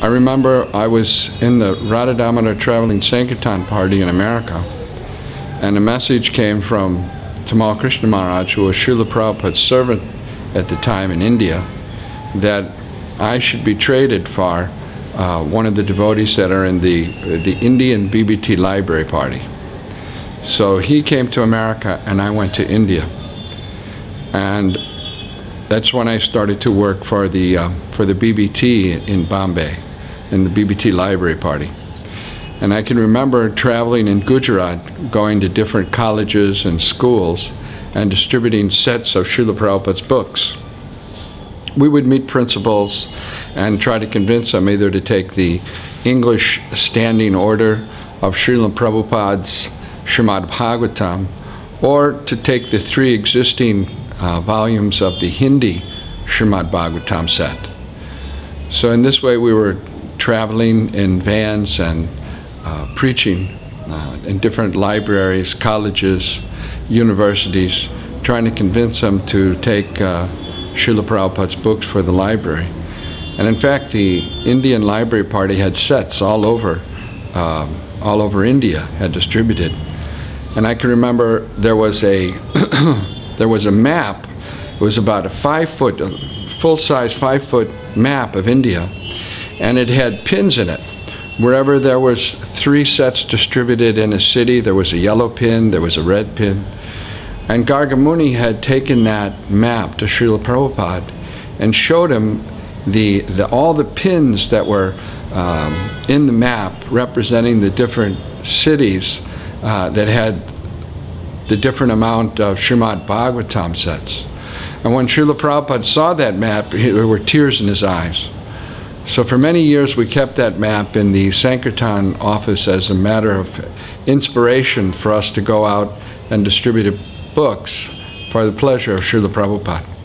I remember I was in the Radha Damodar traveling Sankirtan party in America, and a message came from Tamal Krishna Maharaj, who was Srila Prabhupada's servant at the time in India, that I should be traded for one of the devotees that are in the Indian BBT library party. So he came to America and I went to India, and that's when I started to work for the BBT in Bombay, in the BBT library party. And I can remember traveling in Gujarat, going to different colleges and schools and distributing sets of Srila Prabhupada's books. We would meet principals and try to convince them either to take the English standing order of Srila Prabhupada's Srimad Bhagavatam, or to take the three existing volumes of the Hindi Srimad Bhagavatam set. So in this way we were traveling in vans and preaching in different libraries, colleges, universities, trying to convince them to take Srila Prabhupada's books for the library. And in fact, the Indian library party had sets all over India, had distributed. And I can remember there was a there was a map. It was about a full-size five-foot map of India, and it had pins in it. Wherever there was three sets distributed in a city, there was a yellow pin, there was a red pin. And Gargamuni had taken that map to Srila Prabhupada and showed him all the pins that were in the map representing the different cities that had the different amount of Srimad Bhagavatam sets. And when Srila Prabhupada saw that map, there were tears in his eyes. So for many years we kept that map in the Sankirtan office as a matter of inspiration for us to go out and distribute books for the pleasure of Srila Prabhupada.